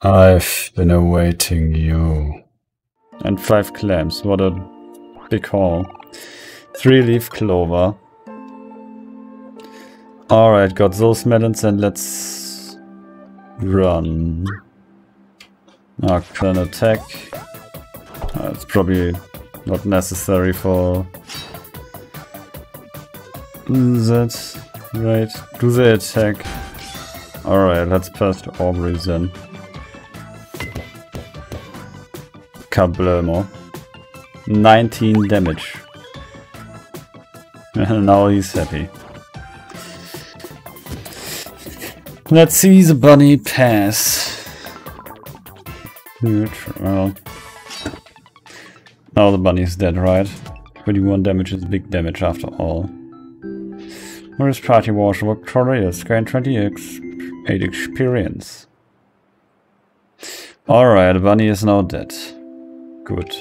I've been awaiting you. And 5 clams, what a big haul. 3-leaf clover. Alright, got those melons and let's run. Arcane attack. It's probably not necessary for that. Right, do the attack. Alright, let's pass to Omori then. Kablemo. 19 damage. And now he's happy. Let's see the bunny pass. Neutral. Now the bunny is dead, right? 21 damage is big damage after all. Where is party wash? Work tutorials. Gain 28 experience. Alright, bunny is now dead. Good.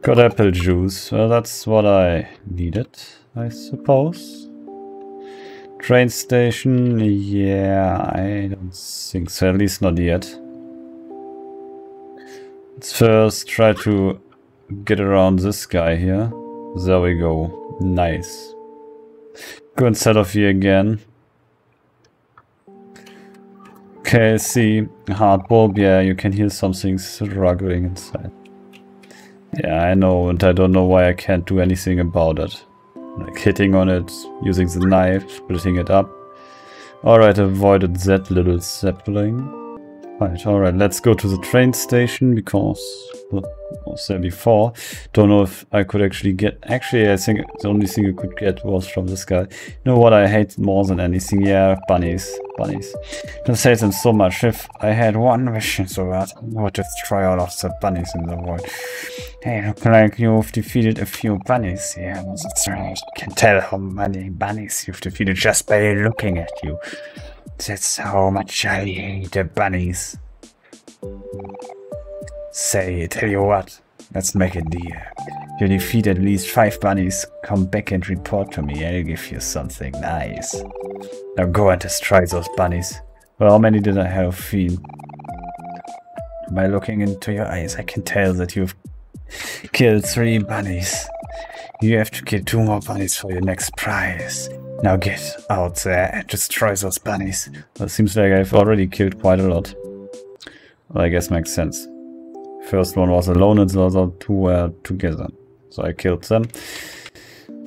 Got apple juice. Well, that's what I needed, I suppose. Train station? Yeah, I don't think so. At least not yet. Let's first try to get around this guy here. There we go. Nice. Go inside of here again. Okay, see. Hard bulb. Yeah, you can hear something struggling inside. Yeah, I know, and I don't know why I can't do anything about it. Like hitting on it, using the knife, splitting it up. Alright, avoided that little sapling. Right, alright, let's go to the train station because what was there before? Don't know if I could actually get. Actually, I think the only thing you could get was from this guy. You know what I hate more than anything? Yeah, bunnies. Bunnies. Just hate them so much. If I had one wish in the world, I would destroy all of the bunnies in the world. Hey, look like you've defeated a few bunnies. Yeah, that's right. I can tell how many bunnies you've defeated just by looking at you. That's how much I hate the bunnies. Say, tell you what, let's make a deal. You defeat at least 5 bunnies, come back and report to me, I'll give you something nice. Now go and destroy those bunnies. Well, how many did I have, Fiend? By looking into your eyes, I can tell that you've killed 3 bunnies. You have to kill 2 more bunnies for your next prize. Now get out there and destroy those bunnies. Well, it seems like I've already killed quite a lot. Well, I guess makes sense. First one was alone and the other 2 were together. So I killed them.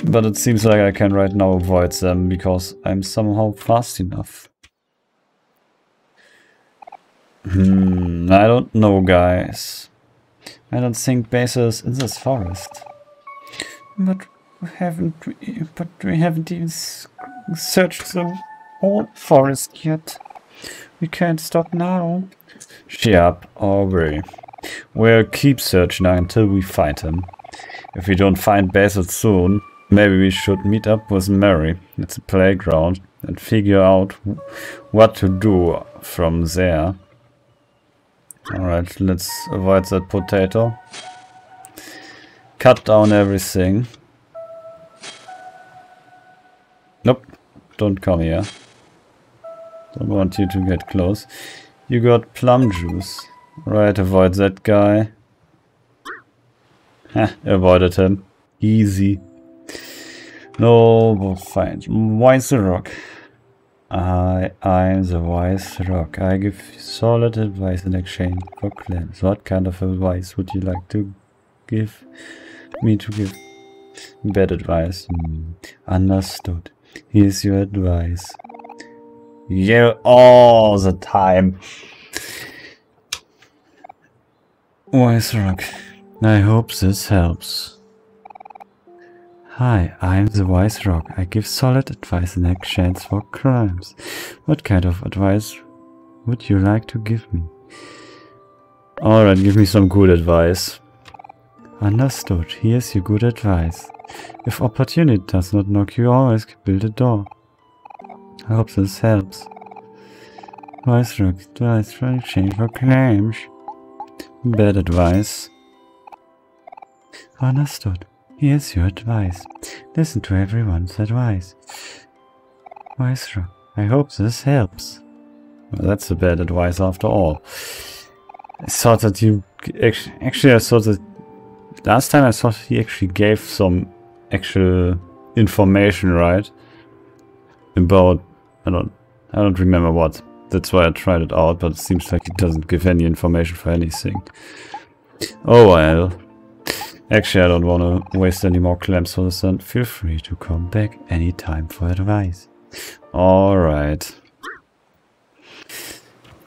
But it seems like I can right now avoid them because I'm somehow fast enough. I don't know, guys. I don't think Basil is in this forest. But we haven't even searched the whole forest yet. We can't stop now. Cheer up, Aubrey. We'll keep searching until we find him. If we don't find Basil soon, maybe we should meet up with Mary at the playground and figure out what to do from there. Alright, let's avoid that potato. Cut down everything. Nope, don't come here. Don't want you to get close. You got plum juice. Right, avoid that guy. Heh, avoided him. Easy. No, we'll find Wise Rock. I'm the Wise Rock. I give solid advice in exchange for clams. What kind of advice would you like to give me to give? Bad advice. Understood. Here's your advice. Yell all the time. Wise Rock. I hope this helps. Hi, I'm the Wise Rock. I give solid advice in exchange for crimes. What kind of advice would you like to give me? Alright, give me some good advice. Understood. Here's your good advice. If opportunity does not knock, you always can build a door. I hope this helps. Wise Rock advice for exchange for clams. Bad advice. Understood. Here's your advice. Listen to everyone's advice. Wise Rock, I hope this helps. Well, that's a bad advice after all. I thought that you... Actually, I thought that... Last time I thought he actually gave some actual information, right? About... I don't remember what. That's why I tried it out, but it seems like he doesn't give any information for anything. Oh well. Actually, I don't want to waste any more clams for this, and feel free to come back anytime for advice. Alright.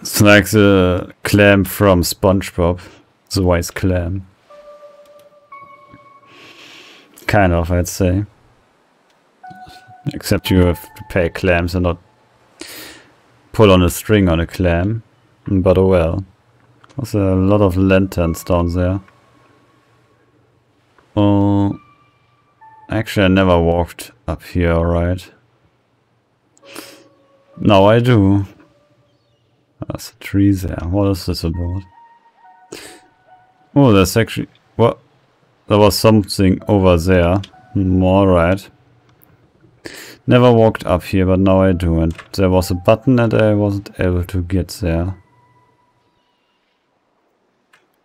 It's like the clam from SpongeBob. The wise clam. Kind of, I'd say. Except you have to pay clams and not pull on a string on a clam. But oh well. There's a lot of lanterns down there. Oh. Actually, I never walked up here, alright. Now I do. There's a tree there. What is this about? Oh, there's actually... What? There was something over there. Alright. Never walked up here, but now I do. And there was a button and I wasn't able to get there.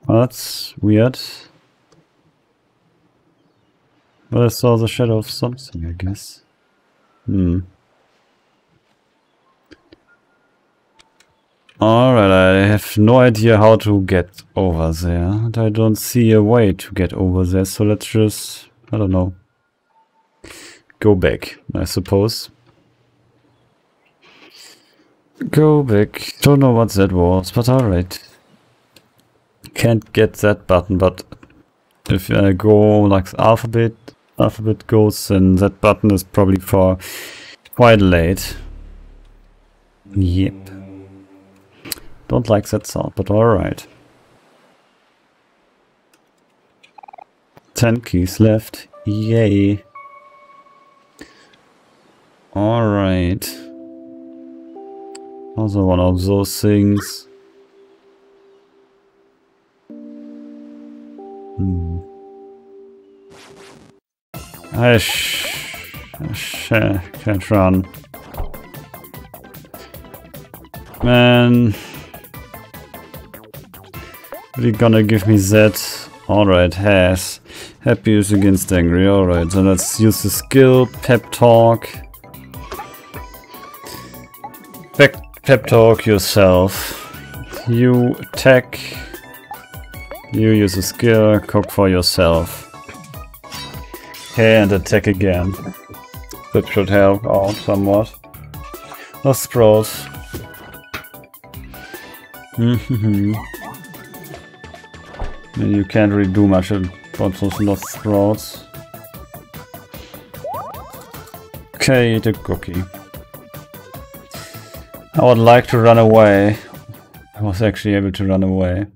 Well, that's weird. But I saw the shadow of something, I guess. Alright, I have no idea how to get over there, and I don't see a way to get over there, so let's just, I don't know, go back, I suppose. Go back, don't know what that was, but alright. Can't get that button, but if I go like the alphabet goes, then that button is probably for quite late. Yep. Don't like that sound, but alright. 10 keys left. Yay. Alright. Also one of those things. I can't run. Man... You're gonna give me that. Alright, has. Happy is against angry. Alright, so let's use the skill. Pep talk. Pep talk yourself. You attack. You use a skill. Cook for yourself. Okay, and attack again. That should help out somewhat. Lost scrolls. You can't really do much about those lost sprouts. Okay, eat a cookie. I would like to run away. I was actually able to run away.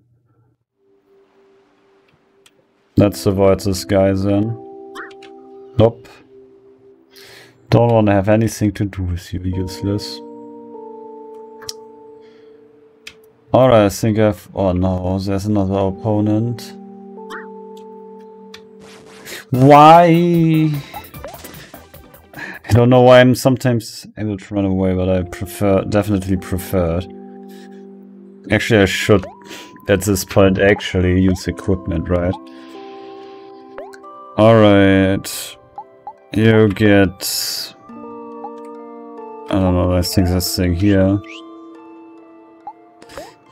Let's avoid this guy then. Nope. Don't want to have anything to do with you, useless. Alright, I think I've... Oh no, there's another opponent. Why? I don't know why I'm sometimes able to run away, but I prefer... Definitely preferred. Actually, I should, at this point, actually use equipment, right? Alright. You get... I don't know, I think this thing here.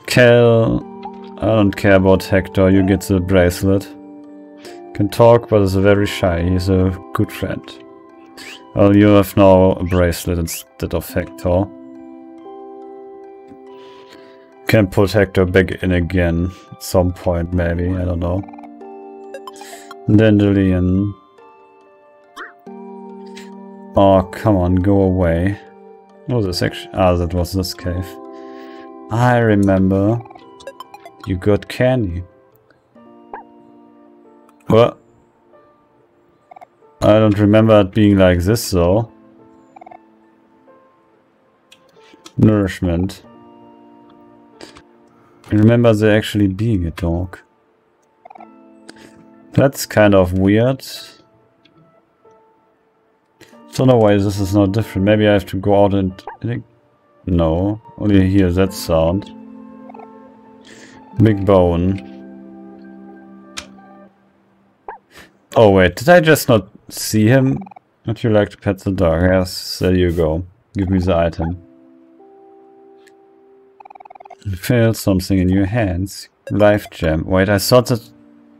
Kel, I don't care about Hector, you get the bracelet. Can talk, but is very shy, he's a good friend. Well, you have now a bracelet instead of Hector. Can put Hector back in again at some point, maybe, I don't know. Dandelion. Oh, come on, go away. Oh, this actually. Ah, that was this cave. I remember you got candy. Well, I don't remember it being like this though. Nourishment. I remember there actually being a dog. That's kind of weird. Don't know why this is not different. Maybe I have to go out and No, only hear that sound. Big bone. Oh wait, did I just not see him? Would you like to pet the dog? Yes, there you go. Give me the item. You felt something in your hands. Life gem. Wait, I thought that...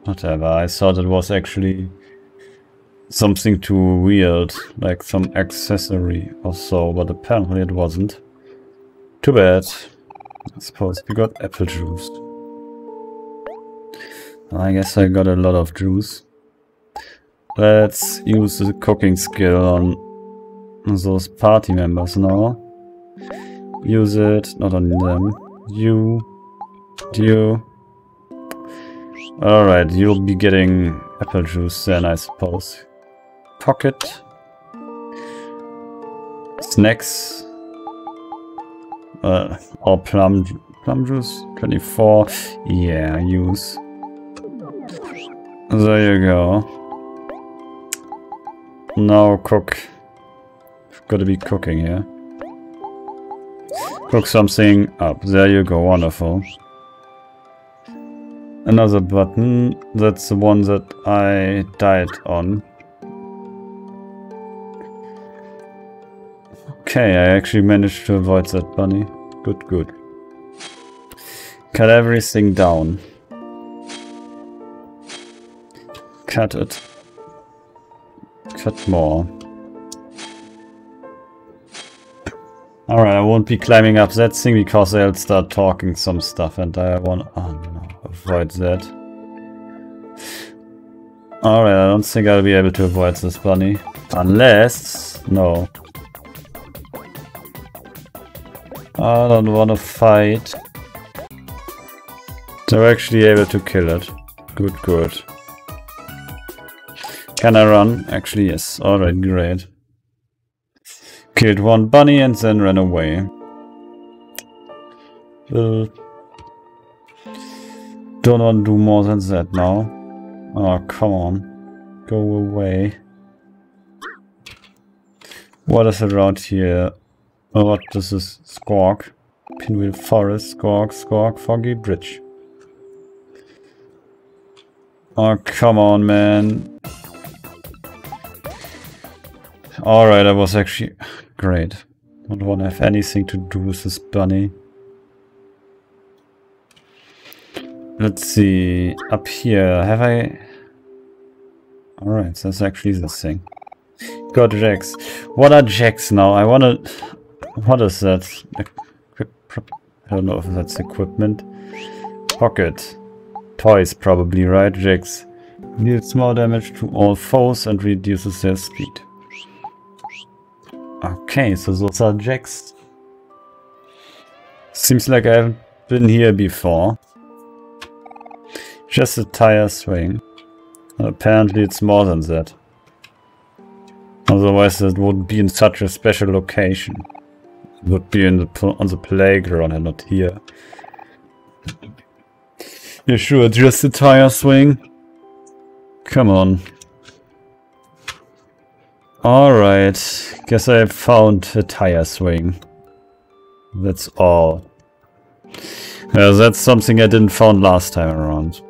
Whatever, I thought it was actually something to wield, like some accessory or so, but apparently it wasn't. Too bad. I suppose we got apple juice. I guess I got a lot of juice. Let's use the cooking skill on those party members now. Use it, not on them. You. Alright, you'll be getting apple juice then, I suppose. Pocket. Snacks. Or plum juice. 24. Yeah, use. There you go. Now cook. Gotta be cooking here. Cook something up. There you go, wonderful. Another button, that's the one that I died on. Okay, I actually managed to avoid that bunny. Good, good. Cut everything down. Cut it. Cut more. Alright, I won't be climbing up that thing because they'll start talking some stuff and I want... Oh no. Avoid that. Alright, I don't think I'll be able to avoid this bunny. Unless... No. I don't want to fight. They're actually able to kill it. Good, good. Can I run? Actually, yes. Alright, great. Killed one bunny and then ran away. Don't want to do more than that now. Oh, come on. Go away. What is around here? Oh, what is this? Squawk. Pinwheel forest. Squawk, squawk. Foggy bridge. Oh, come on, man. Alright, I was actually... Great. Don't want to have anything to do with this bunny. Let's see, up here, have I... Alright, so that's actually this thing. Got jacks. What are jacks now? I wanna... What is that? I don't know if that's equipment. Pocket. Toys probably, right? Jacks. Deals small damage to all foes and reduces their speed. Okay, so those are jacks. Seems like I haven't been here before. Just a tire swing. Apparently it's more than that. Otherwise it would be in such a special location. It would be in the on the playground and not here. You sure just a tire swing? Come on. Alright. Guess I found a tire swing. That's all. That's something I didn't find last time around.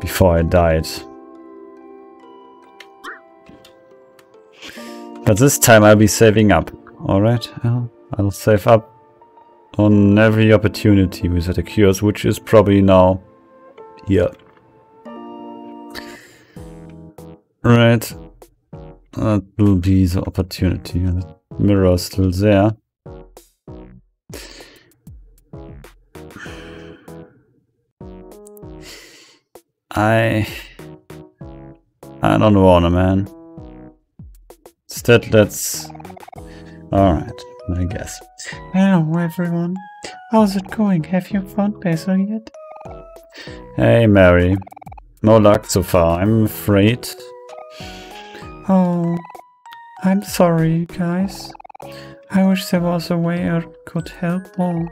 Before I died. But this time I'll be saving up. Alright, I'll save up on every opportunity that occurs, which is probably now here. Right. That will be the opportunity. The mirror is still there. I don't wanna, man. Instead, let's... Alright, I guess. Hello, everyone. How's it going? Have you found Basil yet? Hey, Mary. No luck so far, I'm afraid. Oh, I'm sorry, guys. I wish there was a way I could help all.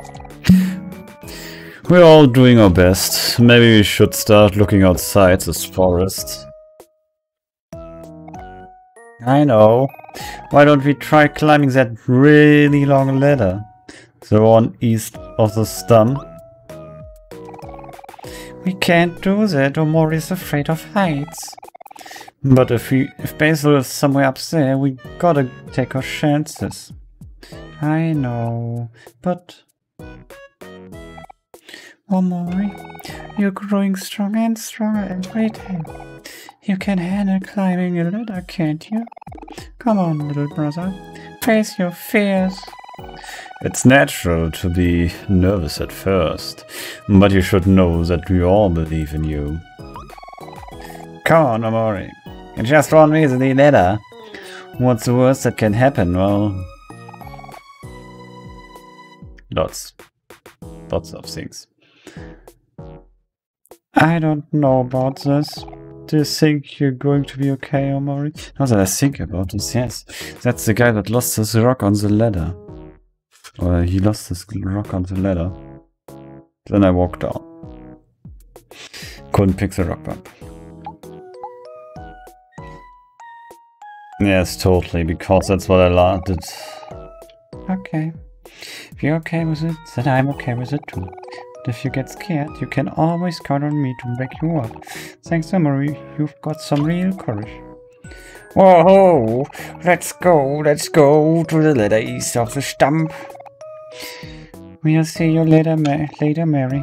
We're all doing our best. Maybe we should start looking outside this forest. I know. Why don't we try climbing that really long ladder? The one east of the stump. We can't do that, Omori is afraid of heights. But if Basil is somewhere up there, we gotta take our chances. I know, but... Omori, you're growing stronger and stronger every day. You can handle climbing a ladder, can't you? Come on, little brother, face your fears. It's natural to be nervous at first, but you should know that we all believe in you. Come on, Omori. It's just one measly ladder. What's the worst that can happen? Well... Lots of things. I don't know about this. Do you think you're going to be okay, Omori? Now that I think about this, yes. That's the guy that lost his rock on the ladder. Or he lost his rock on the ladder. Then I walked down. Couldn't pick the rock up. Yes, totally, because that's what I landed. Okay. If you're okay with it, then I'm okay with it too. But if you get scared, you can always count on me to back you up. Thanks, Omori, you've got some real courage. Whoa! Let's go to the ladder east of the stump. We'll see you later, Mary.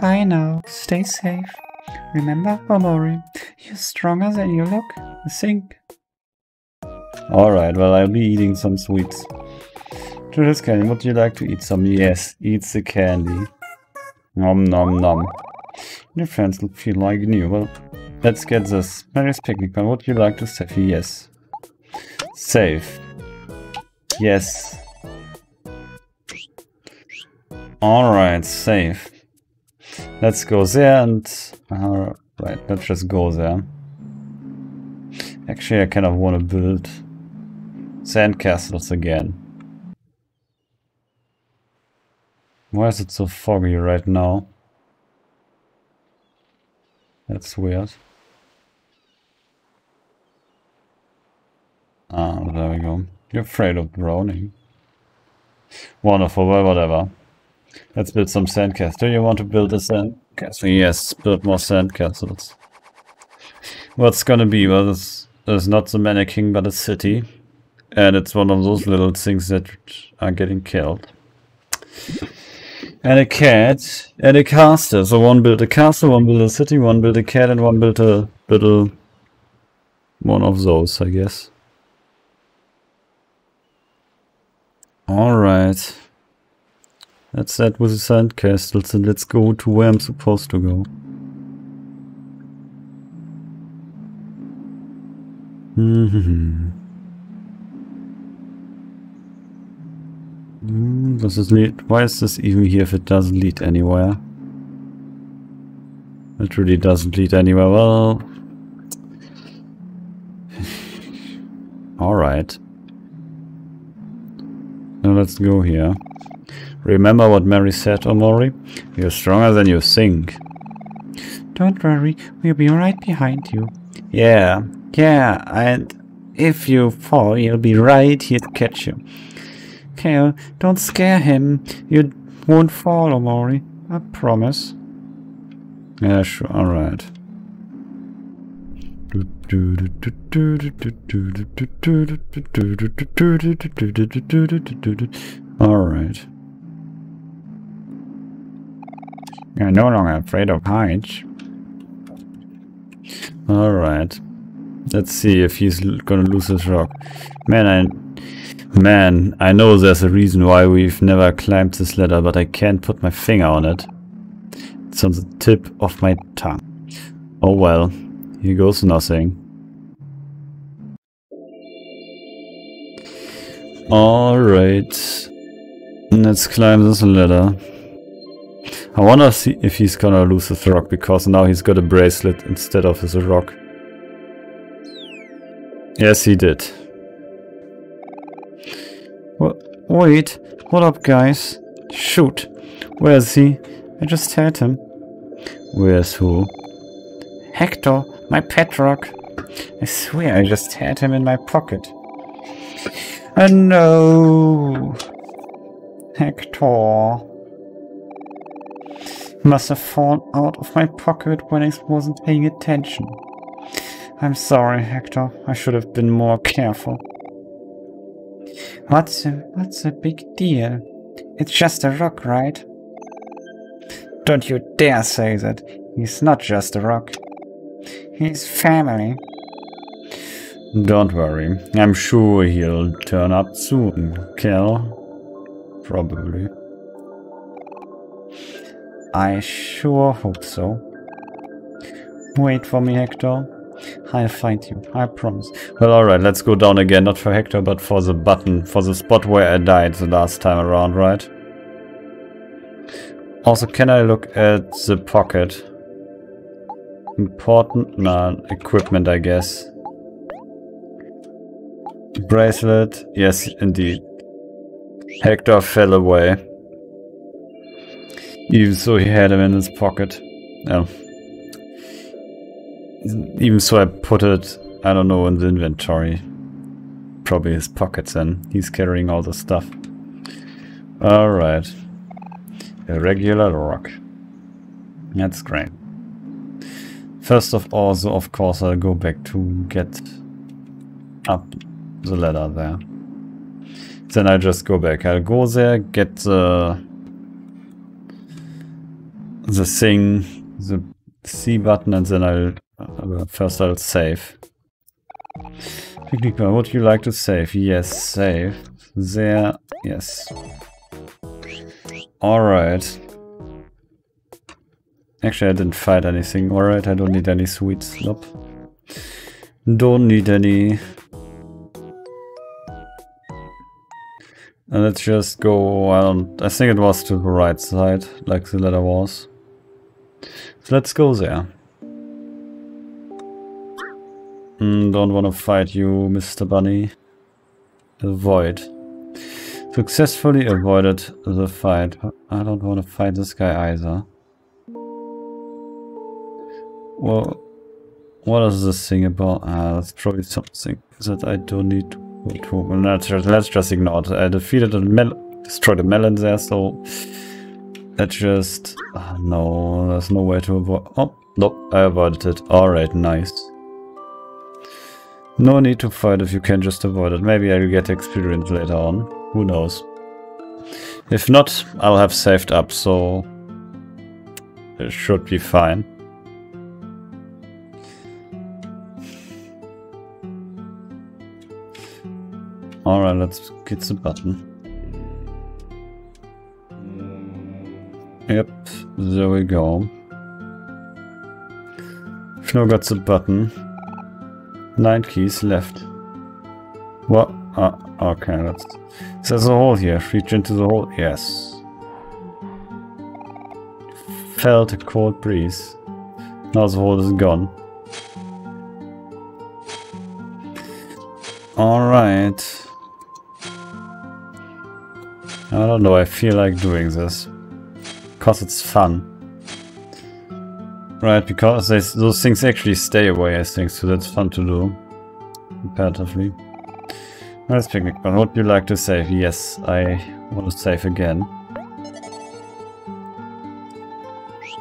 Bye now, stay safe. Remember, Omori, you're stronger than you look, I think. Alright, well, I'll be eating some sweets. To this candy, would you like to eat some? Yes, eat the candy. Nom nom nom. Your friends look feel like new. Well, let's get this. Mary's picnic, but would you like to save? Yes. Save. Yes. Alright, save. Let's go there and... Alright, let's just go there. Actually, I kind of want to build sandcastles again. Why is it so foggy right now? That's weird. Ah, there we go. You're afraid of drowning. Wonderful, well, whatever. Let's build some sandcastles. Do you want to build a sandcastle? Yes, build more sandcastles. What's gonna be? Well, this is not the mannequin, but a city. And it's one of those little things that are getting killed. And a cat, and a caster. So one built a castle, one built a city, one built a cat, and one built a little... one of those, I guess. Alright. That's that with the sandcastles, and let's go to where I'm supposed to go. Does this lead? Why is this even here if it doesn't lead anywhere? It really doesn't lead anywhere. Well, all right. Now let's go here. Remember what Mary said, Omori? You're stronger than you think. Don't worry, we'll be right behind you. Yeah, yeah, and if you fall, he'll be right here to catch you. Kel, don't scare him. You won't fall, Omori. I promise. Yeah, sure. All right. All right. You're no longer afraid of heights. All right. Let's see if he's gonna lose his rock. Man, I know there's a reason why we've never climbed this ladder, but I can't put my finger on it. It's on the tip of my tongue. Oh well, here goes nothing. Alright. Let's climb this ladder. I wonder if he's gonna lose his rock, because now he's got a bracelet instead of his rock. Yes, he did. Wait, what up, guys? Shoot, where is he? I just had him. Where's who? Hector, my pet rock. I swear I just had him in my pocket. Oh no! Hector. He must have fallen out of my pocket when I wasn't paying attention. I'm sorry, Hector. I should have been more careful. What's a big deal? It's just a rock, right? Don't you dare say that. He's not just a rock. He's family. Don't worry. I'm sure he'll turn up soon, Kel. Probably. I sure hope so. Wait for me, Hector. I'll find you. I promise. Well, alright. Let's go down again. Not for Hector, but for the button. For the spot where I died the last time around, right? Also, can I look at the pocket? Important? No, equipment, I guess. Bracelet. Yes, indeed. Hector fell away. Even so, he had him in his pocket. Oh. Even so, I put it, I don't know, in the inventory. Probably his pockets then. He's carrying all the stuff. Alright. A regular rock. That's great. First of all, so of course, I'll go back to get up the ladder there. Then I just go back. I'll go there, get the thing, the C button, and then I'll first I'll save. Picnic, would you like to save? Yes, save. There, yes. Alright. Actually, I didn't fight anything. Alright, I don't need any sweets. Nope. Don't need any. And let's just go, I think it was to the right side, like the ladder was. So let's go there. Don't want to fight you, Mr. Bunny. Avoid. Successfully avoided the fight. I don't want to fight this guy either. Well, what is this thing about? That's probably something that I don't need to. Let's just ignore it. I defeated a melon, destroyed a melon there, so let's just. No, there's no way to avoid. Oh, nope, I avoided it. Alright, nice. No need to fight if you can just avoid it. Maybe I'll get experience later on. Who knows? If not, I'll have saved up, so it should be fine. Alright, let's get the button. Yep, there we go. I've now got the button. 9 keys left. What? Okay, let's... There's a hole here. Reach into the hole. Yes. Felt a cold breeze. Now the hole is gone. Alright. I don't know, I feel like doing this. Because it's fun. Right, because those things actually stay away, I think, so that's fun to do. Comparatively. Nice picnic, but would you like to save? Yes, I want to save again.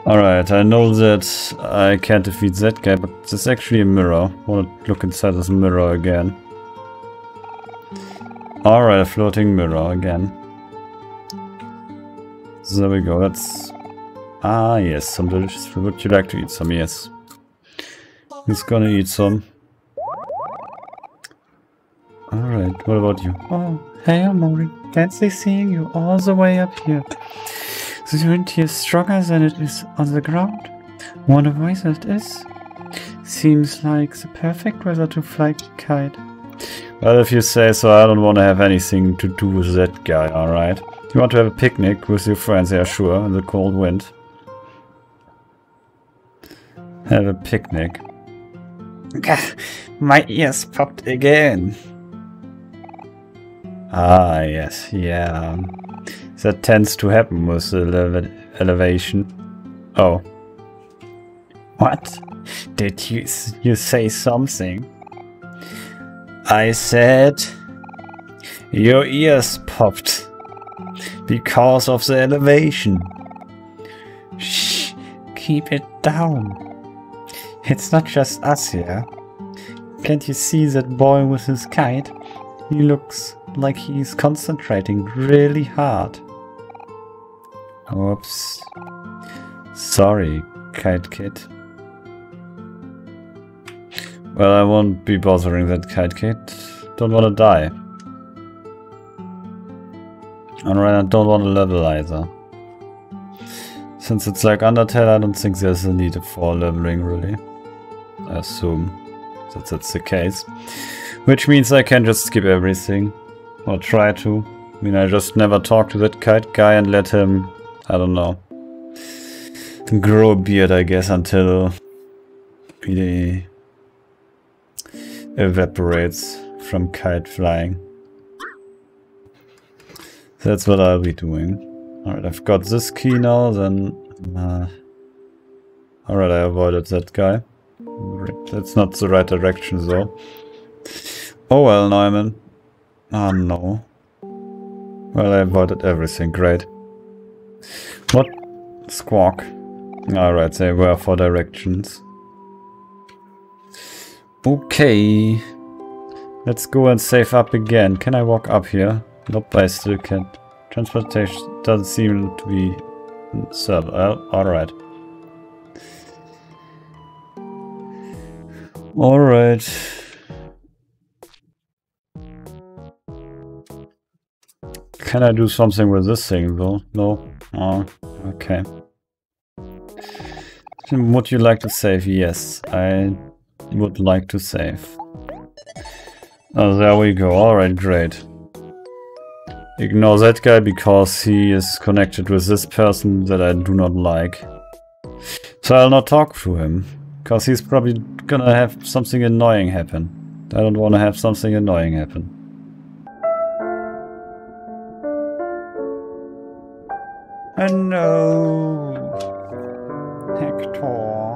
Alright, I know that I can't defeat that guy, but there's actually a mirror. I want to look inside this mirror again. Alright, a floating mirror again. There we go, that's... Ah, yes, some delicious food. Would you like to eat some? Yes. He's gonna eat some. Alright, what about you? Oh, hey, Omori. Fancy seeing you all the way up here. The wind here is stronger than it is on the ground. Wonder why that is. Seems like the perfect weather to fly kite. Well, if you say so, I don't want to have anything to do with that guy, alright? You want to have a picnic with your friends, yeah, sure, in the cold wind. Have a picnic. My ears popped again. Ah, yes, yeah. That tends to happen with the elevation. Oh. What? Did you say something? I said... Your ears popped. Because of the elevation. Shh, keep it down. It's not just us here. Can't you see that boy with his kite? He looks like he's concentrating really hard. Oops. Sorry, Kite Kid. Well, I won't be bothering that Kite Kid. Don't want to die. Alright, I don't want to level either. Since it's like Undertale, I don't think there's a need for leveling, really. I assume that that's the case. Which means I can just skip everything. Or try to. I mean, I just never talk to that kite guy and let him, I don't know, grow a beard, I guess, until he evaporates from kite flying. That's what I'll be doing. Alright, I've got this key now, then... Alright, I avoided that guy. That's not the right direction, though. Oh well, Neumann. Ah, no. Well, I avoided everything, great. What? Squawk. Alright, they were for directions. Okay. Let's go and save up again. Can I walk up here? Nope, I still can't. Transportation doesn't seem to be served. Alright. Alright. Can I do something with this thing though? No? Oh, okay. Would you like to save? Yes, I would like to save. Oh, there we go. Alright, great. Ignore that guy because he is connected with this person that I do not like. So I'll not talk to him. Because he's probably gonna have something annoying happen. I don't want to have something annoying happen. And no, Hector.